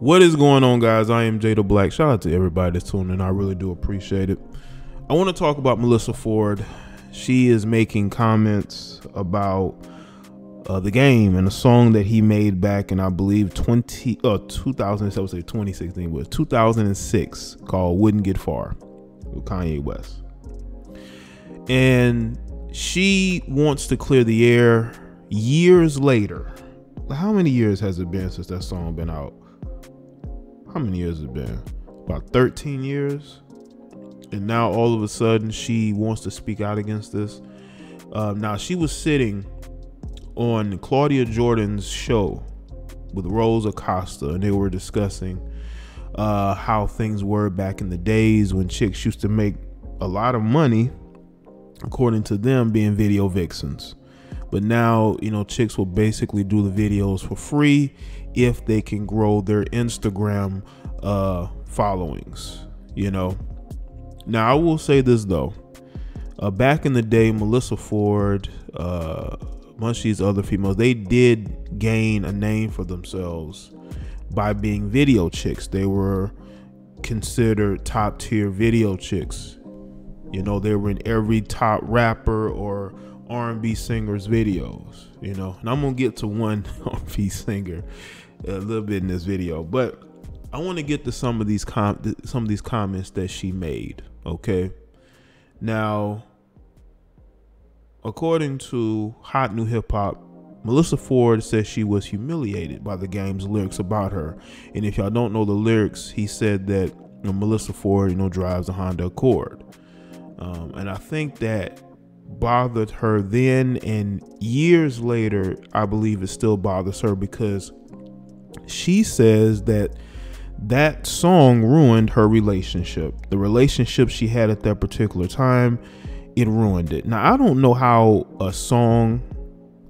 What is going on, guys? I am Jaye De Black. Shout out to everybody that's tuning in. I really do appreciate it. I want to talk about Melyssa Ford. She is making comments about The Game and a song that he made back in, I believe, 2006, called Wouldn't Get Far with Kanye West. And she wants to clear the air years later. How many years has it been since that song been out? How many years has it been? About 13 years. And now all of a sudden she wants to speak out against this. Now she was sitting on Claudia Jordan's show with Rose Acosta, and they were discussing how things were back in the days when chicks used to make a lot of money, according to them, being video vixens. But now, you know, chicks will basically do the videos for free if they can grow their Instagram followings, you know. Now, I will say this, though. Back in the day, Melyssa Ford, amongst these other females, they did gain a name for themselves by being video chicks. They were considered top tier video chicks. You know, they were in every top rapper or R&B singers' videos, you know, and I'm gonna get to one R&B singer a little bit in this video, but I want to get to some of these comments that she made. Okay, now, according to Hot New Hip Hop, Melyssa Ford says she was humiliated by The Game's lyrics about her. And if y'all don't know the lyrics, he said that, you know, Melyssa Ford, you know, drives a Honda Accord, and I think that bothered her then, and years later I believe it still bothers her, because she says that that song ruined her relationship. The relationship she had at that particular time, it ruined it. Now, I don't know how a song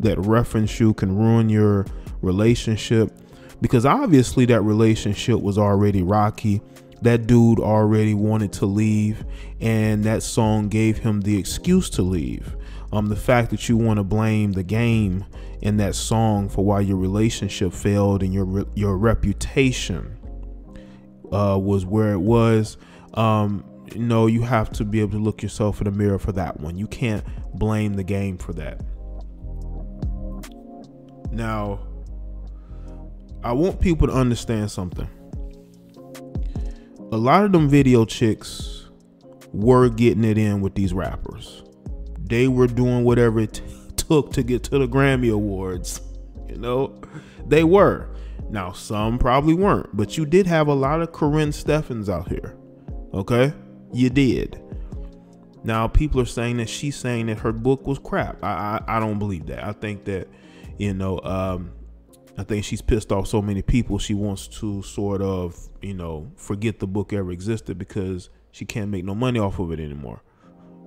that references you can ruin your relationship, because obviously that relationship was already rocky. That dude already wanted to leave, and that song gave him the excuse to leave. The fact that you want to blame The Game in that song for why your relationship failed and your reputation was where it was, you know, you have to be able to look yourself in the mirror for that one. You can't blame The Game for that. Now, I want people to understand something. A lot of them video chicks were getting it in with these rappers. They were doing whatever it took to get to the Grammy Awards. You know, they were. Now, some probably weren't, but you did have a lot of Karrine Steffans out here. Okay, you did. Now, people are saying that she's saying that her book was crap. I don't believe that. I think that, you know, I think she's pissed off so many people, she wants to sort of, you know, forget the book ever existed, because she can't make no money off of it anymore.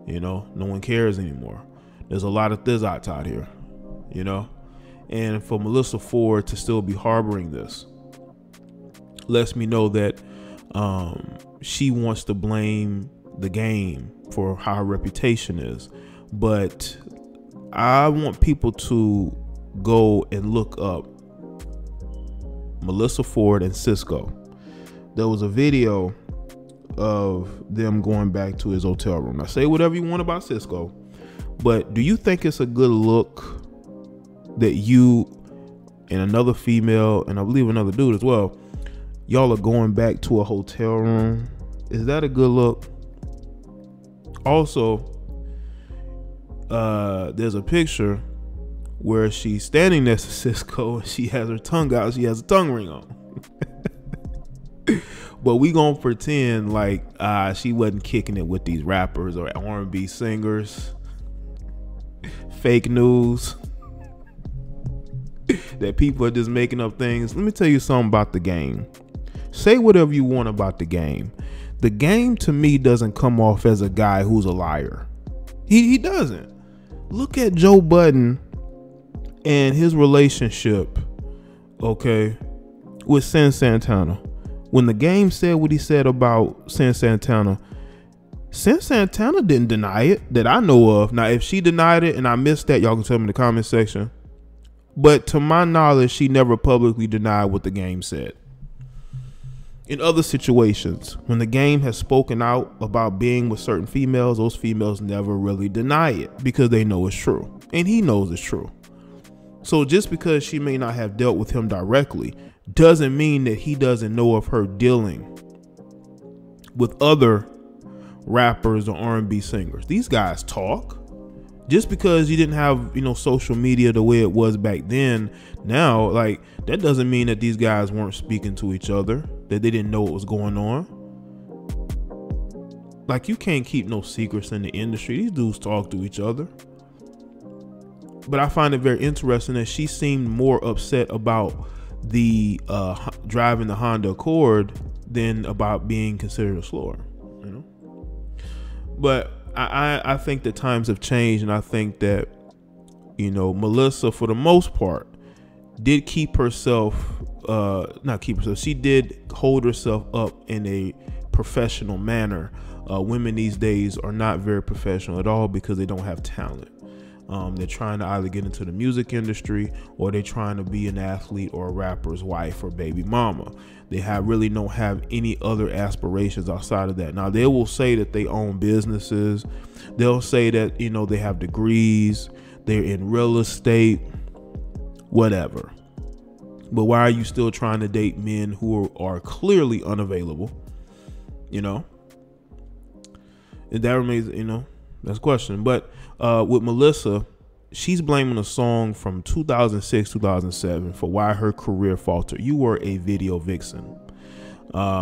You know, no one cares anymore. There's a lot of thizzards out here, you know, and for Melyssa Ford to still be harboring this lets me know that she wants to blame The Game for how her reputation is. But I want people to go and look up Melyssa Ford and Cisco. There was a video of them going back to his hotel room. Now, say whatever you want about Cisco, but do you think it's a good look that you and another female, and I believe another dude as well, y'all are going back to a hotel room? Is that a good look? Also, there's a picture where she's standing next to Cisco and she has her tongue out. She has a tongue ring on. But we gonna pretend like she wasn't kicking it with these rappers or R&B singers. Fake news. That people are just making up things. Let me tell you something about The Game. Say whatever you want about The Game. The Game, to me, doesn't come off as a guy who's a liar. He doesn't. Look at Joe Budden and his relationship, okay, with Cindy Santana. When The Game said what he said about Cindy Santana didn't deny it, that I know of. Now, if she denied it and I missed that, y'all can tell me in the comment section. But to my knowledge, she never publicly denied what The Game said. In other situations, when the game has spoken out about being with certain females, those females never really deny it because they know it's true and he knows it's true. So just because she may not have dealt with him directly doesn't mean that he doesn't know of her dealing with other rappers or R&B singers. These guys talk. Just because you didn't have, you know, social media the way it was back then, now, like, that doesn't mean that these guys weren't speaking to each other, that they didn't know what was going on. Like, you can't keep no secrets in the industry. These dudes talk to each other. But I find it very interesting that she seemed more upset about the driving the Honda Accord than about being considered a slower, you know. But I think that times have changed, and I think that, you know, Melyssa, for the most part, did keep herself, she did hold herself up in a professional manner. Women these days are not very professional at all because they don't have talent. They're trying to either get into the music industry, or they're trying to be an athlete or a rapper's wife or baby mama. They really don't have any other aspirations outside of that. Now, they will say that they own businesses. They'll say that, you know, they have degrees, they're in real estate, whatever. But why are you still trying to date men who are clearly unavailable? You know, and that remains, you know, that's a question. But with Melyssa, she's blaming a song from 2006, 2007 for why her career faltered. You were a video vixen. The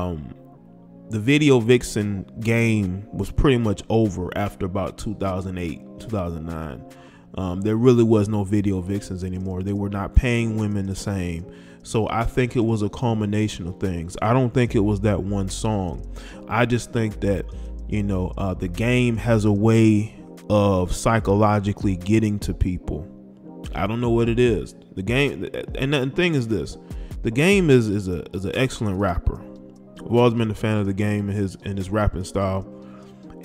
video vixen game was pretty much over after about 2008, 2009. There really was no video vixens anymore. They were not paying women the same. So I think it was a culmination of things. I don't think it was that one song. I just think that, you know, the game has a way of psychologically getting to people. I don't know what it is. The game, and the thing is this: the game is an excellent rapper. I've always been a fan of the game and his rapping style,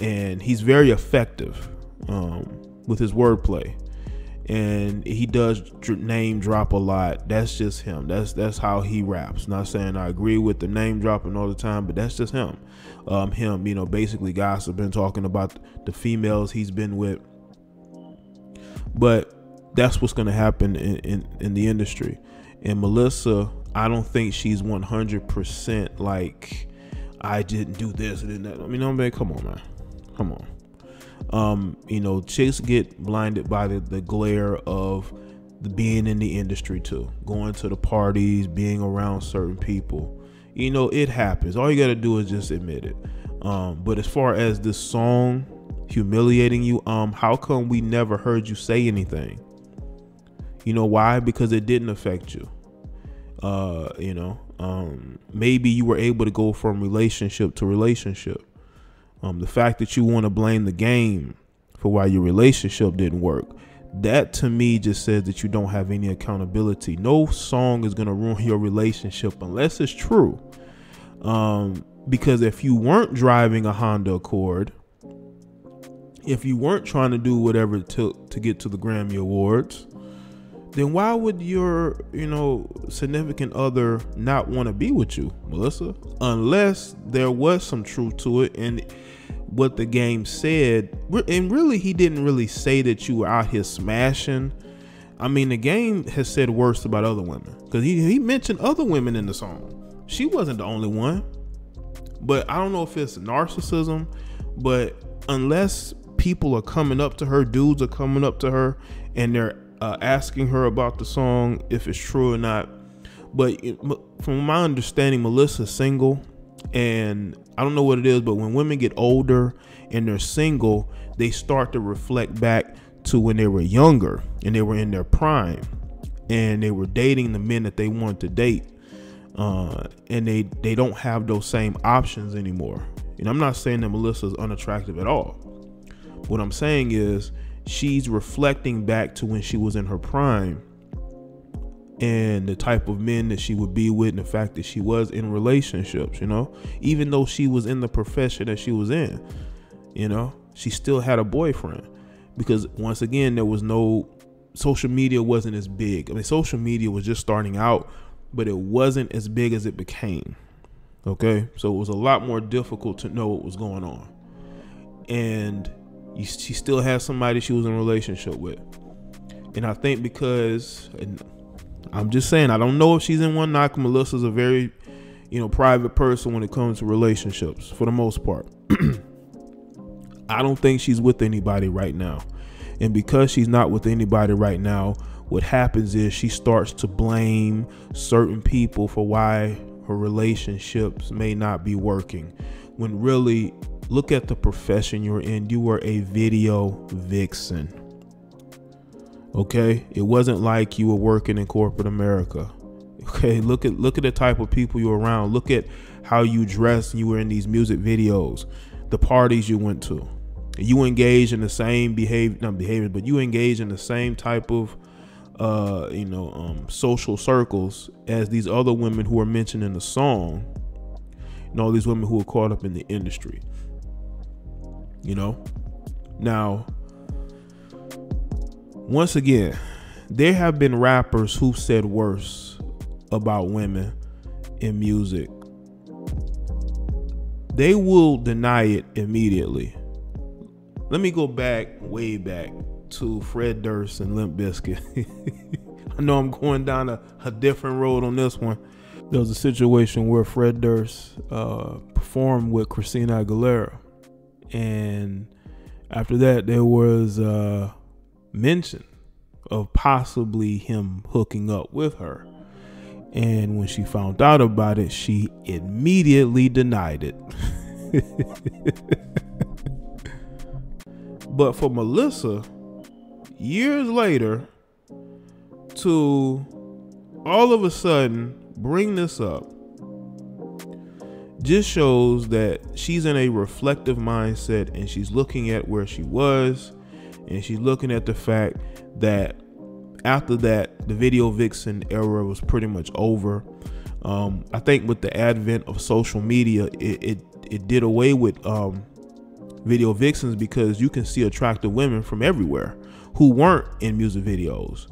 and he's very effective with his wordplay. And he does name drop a lot. That's just him. That's how he raps. Not saying I agree with the name dropping all the time, but that's just him. You know, basically guys have been talking about the females he's been with. But that's what's going to happen in the industry. And Melyssa, I don't think she's 100% like, I didn't do this and that. I mean, no, man, come on, man. Come on. You know, chicks get blinded by the glare of being in the industry too, going to the parties, being around certain people. You know, it happens. All you got to do is just admit it. But as far as this song humiliating you, how come we never heard you say anything? You know why? Because it didn't affect you. You know, maybe you were able to go from relationship to relationship. The fact that you want to blame the game for why your relationship didn't work, that to me just says that you don't have any accountability. No song is going to ruin your relationship unless it's true. Because if you weren't driving a Honda Accord, if you weren't trying to do whatever it took to get to the Grammy Awards, then why would your, you know, significant other not want to be with you, Melyssa? Unless there was some truth to it and what the game said. And really, he didn't really say that you were out here smashing. I mean, the game has said worse about other women, because he mentioned other women in the song. She wasn't the only one. But I don't know if it's narcissism, but unless people are coming up to her, dudes are coming up to her and they're asking her about the song, if it's true or not. But from my understanding, Melissa's single, and I don't know what it is, but when women get older and they're single, they start to reflect back to when they were younger and they were in their prime and they were dating the men that they wanted to date, and they don't have those same options anymore. And I'm not saying that Melissa's unattractive at all. What I'm saying is, she's reflecting back to when she was in her prime and the type of men that she would be with, and the fact that she was in relationships, you know, even though she was in the profession that she was in, you know, she still had a boyfriend, because once again, there was no social media, wasn't as big. I mean, social media was just starting out, but it wasn't as big as it became. Okay, so it was a lot more difficult to know what was going on. And she still had somebody she was in a relationship with. And I think because, and I'm just saying, I don't know if she's in one knock. Melissa's a very, private person when it comes to relationships for the most part. I don't think she's with anybody right now. And because she's not with anybody right now, what happens is she starts to blame certain people for why her relationships may not be working. When really, look at the profession you're in. You were a video vixen. Okay, it wasn't like you were working in corporate America. Okay, look at the type of people you're around. Look at how you dressed. You were in these music videos, the parties you went to. You engage in the same you engage in the same type of social circles as these other women who are mentioned in the song, and all these women who are caught up in the industry. Now, once again, there have been rappers who've said worse about women in music. They will deny it immediately. Let me go back, way back, to Fred Durst and Limp Bizkit. I know I'm going down a different road on this one. There was a situation where Fred Durst performed with Christina Aguilera. And after that, there was mention of possibly him hooking up with her, and when she found out about it, she immediately denied it. But for Melyssa, years later, to all of a sudden bring this up just shows that she's in a reflective mindset, and she's looking at where she was. And she's looking at the fact that after that, the video vixen era was pretty much over. I think with the advent of social media, it did away with video vixens, because you can see attractive women from everywhere who weren't in music videos.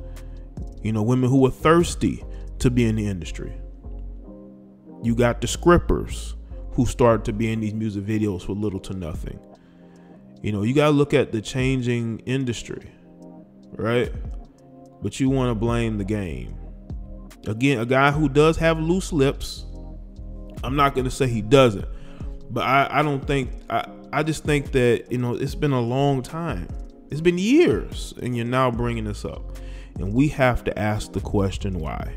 Women who were thirsty to be in the industry. You got the scrippers who started to be in these music videos for little to nothing. You got to look at the changing industry, right? But you want to blame the game. Again, a guy who does have loose lips. I'm not going to say he doesn't, but I don't think, I just think that, it's been a long time. It's been years, and you're now bringing this up. And we have to ask the question, why?